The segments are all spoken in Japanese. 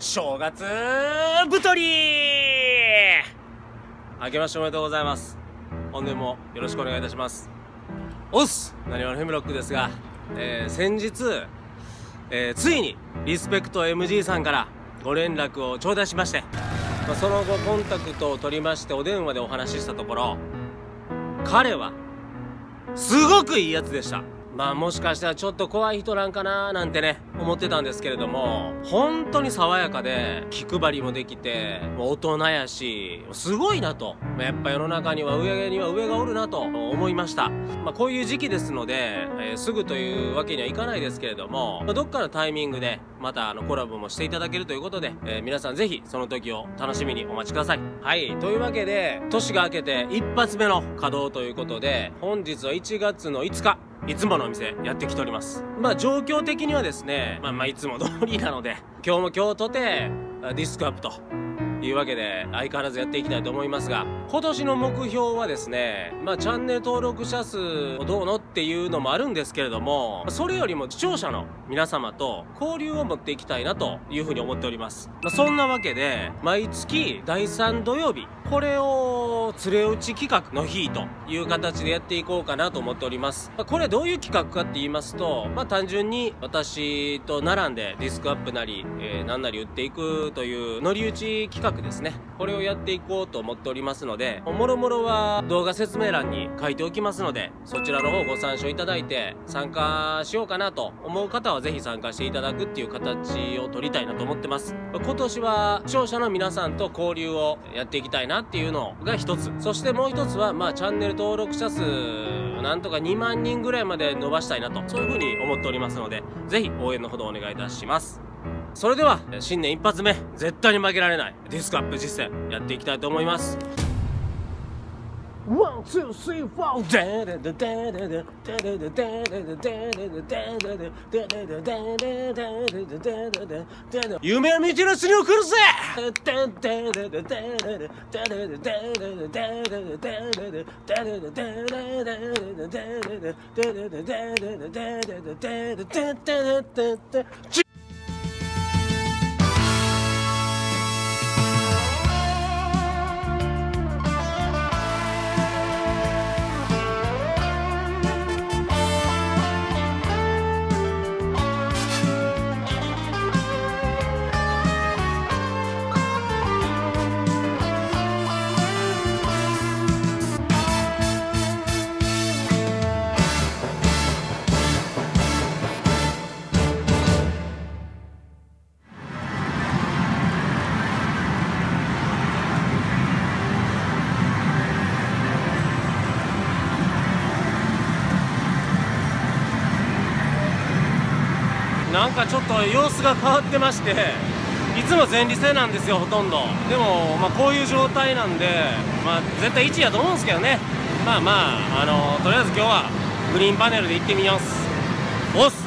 正月太り明けましておめでとうございます。本年もよろしくお願いいたします。おっすなにわのヘムロックですが、先日、ついにリスペクト MG さんからご連絡を頂戴しまして、その後コンタクトを取りましてお電話でお話ししたところ、彼はすごくいいやつでした。まあもしかしたらちょっと怖い人なんかなーなんてね思ってたんですけれども、本当に爽やかで気配りもできて大人やし、すごいなと、やっぱ世の中には上には上がおるなと思いました。まあこういう時期ですので、すぐというわけにはいかないですけれども、どっかのタイミングでまたコラボもしていただけるということで、皆さんぜひその時を楽しみにお待ちください。はい、というわけで年が明けて一発目の稼働ということで、本日は1月の5日いつものお店やってきております。まあ状況的にはですね、まあいつも通りなので、今日も今日とてディスクアップというわけで相変わらずやっていきたいと思いますが、今年の目標はですね、まあチャンネル登録者数どうのっていうのもあるんですけれども、それよりも視聴者の皆様と交流を持っていきたいなというふうに思っております。まあ、そんなわけで毎月第3土曜日、これを連れ打ち企画の日という形でやっていこうかなと思っております。これどういう企画かって言いますと、まあ単純に私と並んでディスクアップなり、なんなり売っていくという乗り打ち企画ですね。これをやっていこうと思っておりますので、もろもろは動画説明欄に書いておきますので、そちらの方ご参照いただいて参加しようかなと思う方はぜひ参加していただくっていう形を取りたいなと思ってます。今年は視聴者の皆さんと交流をやっていきたいなっていうのが一つ、そしてもう一つはまあチャンネル登録者数なんとか2万人ぐらいまで伸ばしたいなと、そういうふうに思っておりますので、ぜひ応援のほどお願いいたします。それでは新年一発目、絶対に負けられないディスクアップ実践やっていきたいと思います。ワンツースリーフォー、デデデデデデデデデデデデデ、夢は見てる人に送るぜ。なんかちょっと様子が変わってまして、いつも前立腺なんですよほとんど。でも、まあ、こういう状態なんで、まあ、絶対1位だと思うんですけどね。まあまあ、とりあえず今日はグリーンパネルで行ってみます。おっす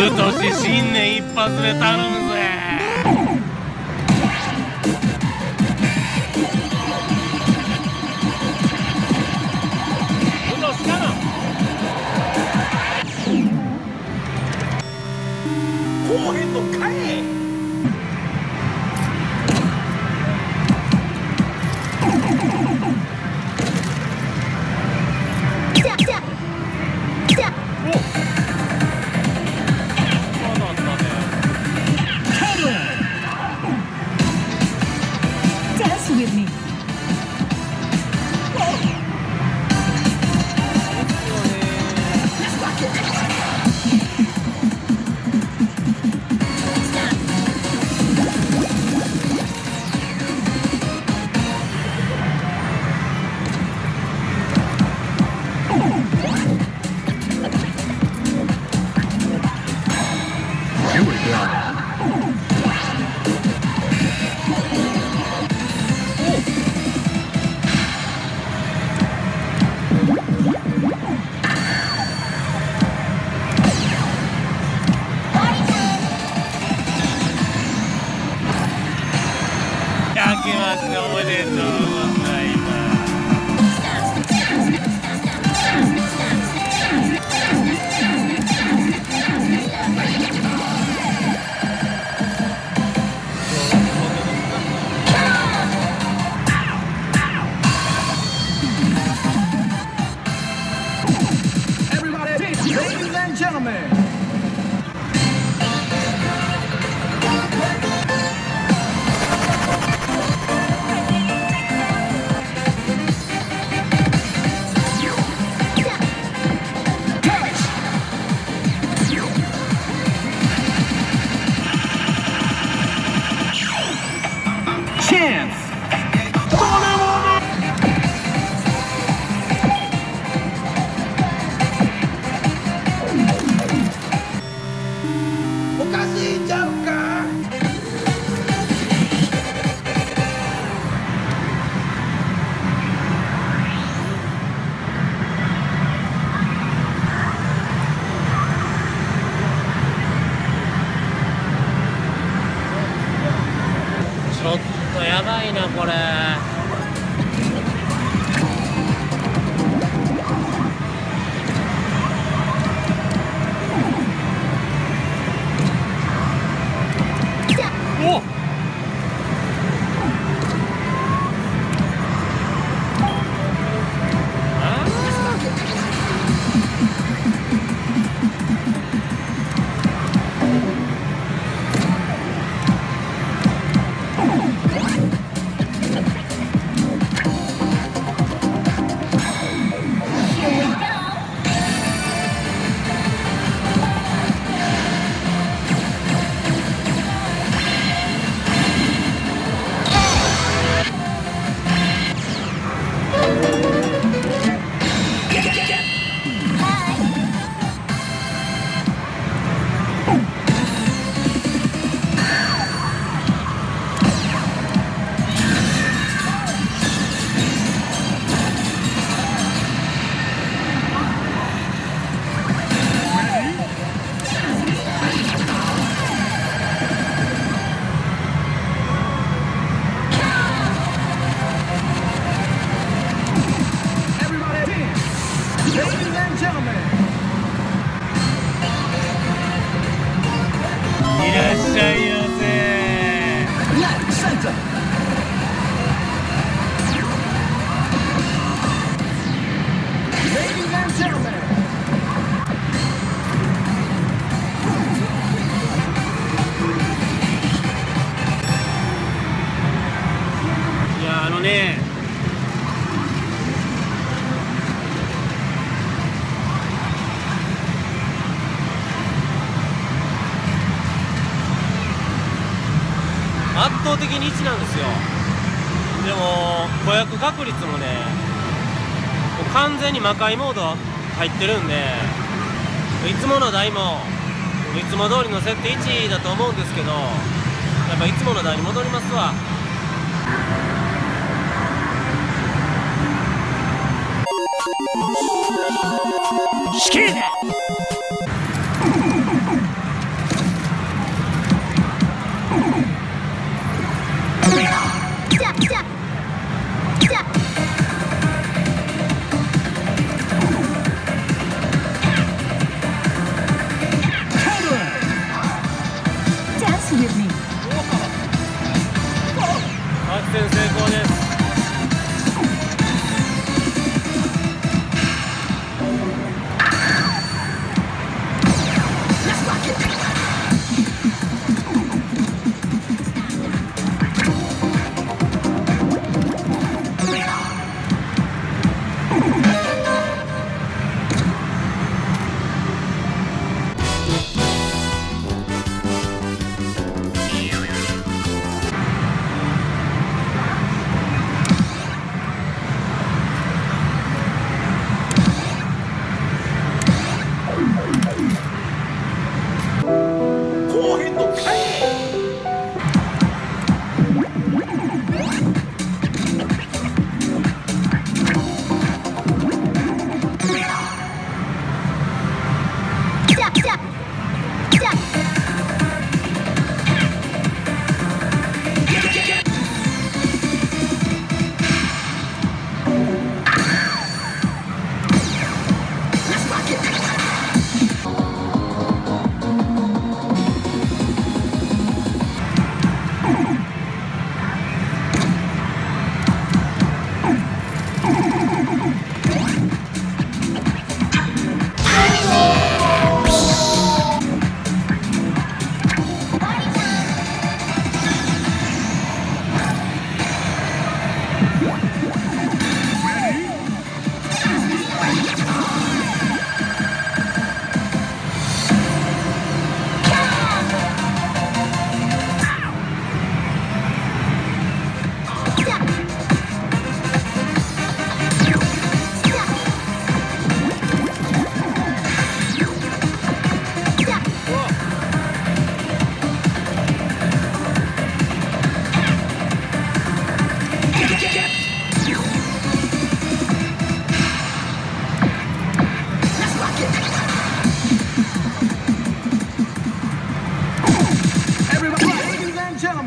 今年新年一発目頼むぜ。後編のかいますね。おめでとうございます。やばいなこれ。おっ圧倒的に1なんですよ。でも誤訳確率もね、もう完全に魔界モード入ってるんで、いつもの台もいつも通りの設定1だと思うんですけど、やっぱいつもの台に戻りますわ。死刑だ。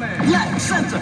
left, center.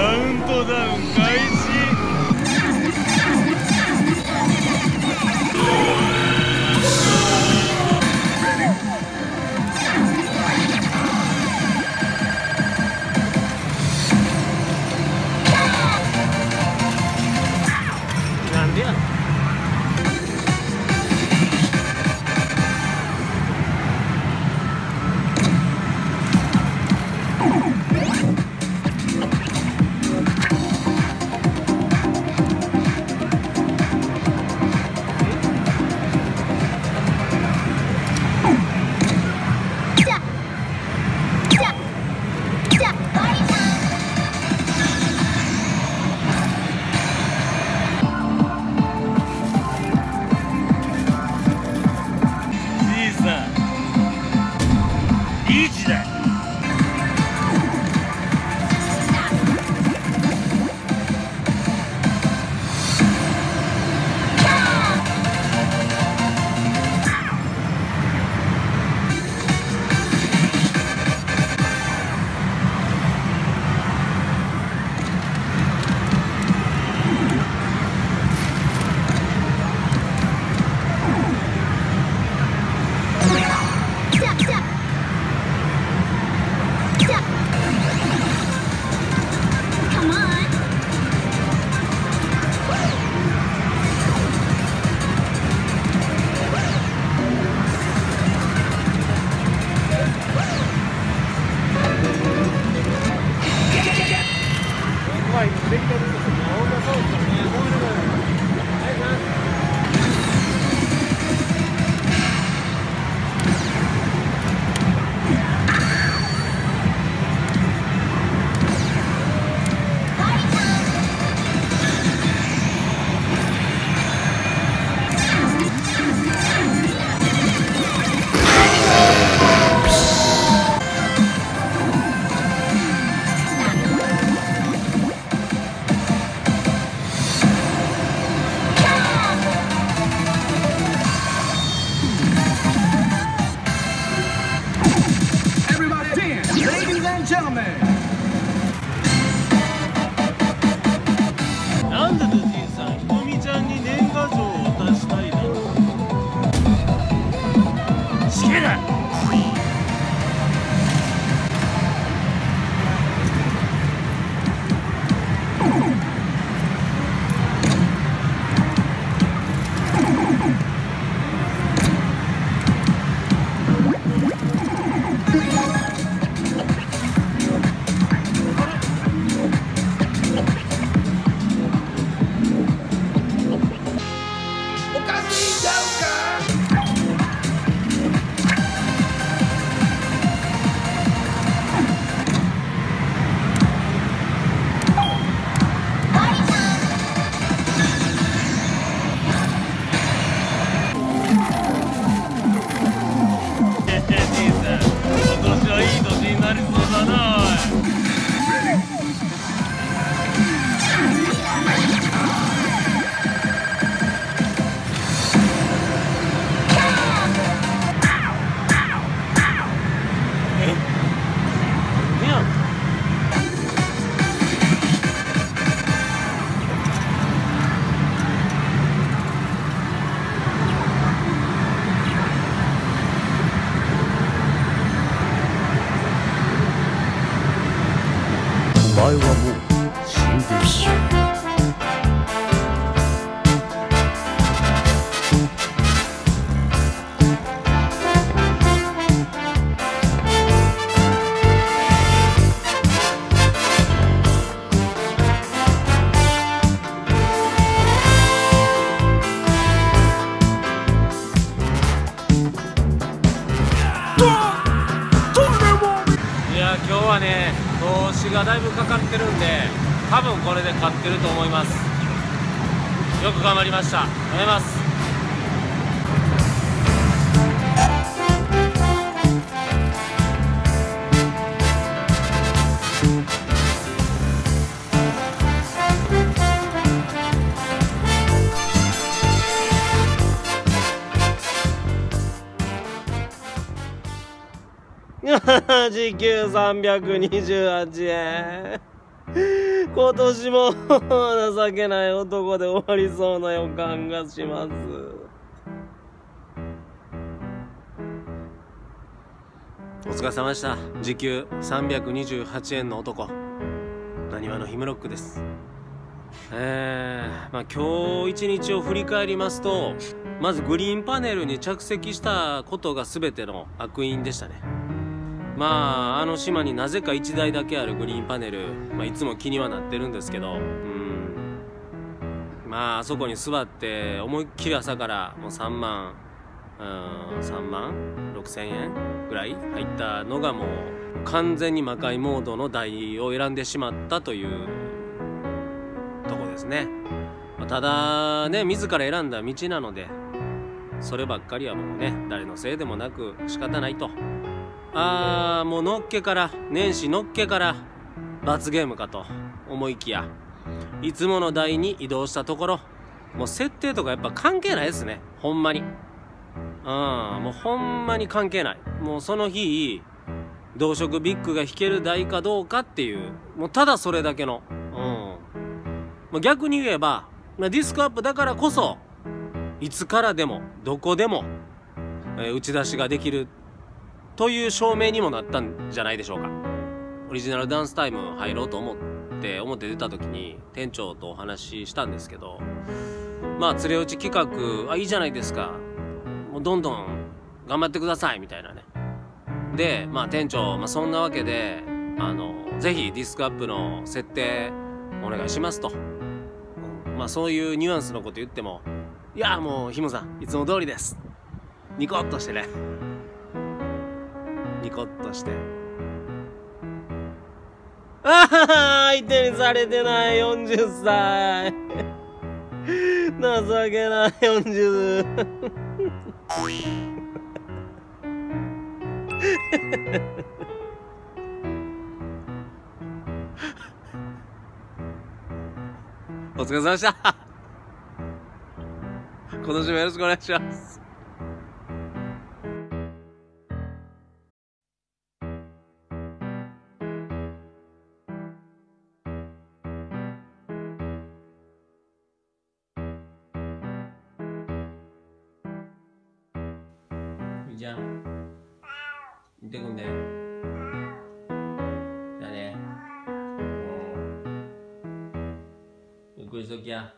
カウントダウン開始。投資がだいぶかかってるんで、多分これで買ってると思います。よく頑張りました。頑張ります。時給328円今年も情けない男で終わりそうな予感がします。お疲れ様でした。時給328円の男、なにわのヒムロックです。今日一日を振り返りますと、まずグリーンパネルに着席したことが全ての悪因でしたね。あの島になぜか1台だけあるグリーンパネル、いつも気にはなってるんですけど、あそこに座って思いっきり朝からもう3万6千円ぐらい入ったのが、もう完全に魔界モードの台を選んでしまったというとこですね。ただね、自ら選んだ道なので、そればっかりはもうね、誰のせいでもなく仕方ないと。もう年始のっけから罰ゲームかと思いきや、いつもの台に移動したところ、もう設定とかやっぱ関係ないですね。ほんまにもうほんまに関係ない。もうその日同色ビッグが弾ける台かどうかっていう、もうただそれだけの。逆に言えばディスクアップだからこそ、いつからでもどこでも打ち出しができるという証明にもなったんじゃないでしょうか。オリジナルダンスタイム入ろうと思って表出た時に店長とお話ししたんですけど、連れ打ち企画いいじゃないですか、もうどんどん頑張ってくださいみたいなね。で店長、そんなわけでぜひディスクアップの設定お願いしますと、そういうニュアンスのこと言っても、いやもうヒムさんいつも通りですニコッとしてね、ニコッとして、相手にされてない40歳。情けない40。お疲れ様でした。今年もよろしくお願いします。じゃあ行ってくんだよ。じゃあね、ゆっくりしときや。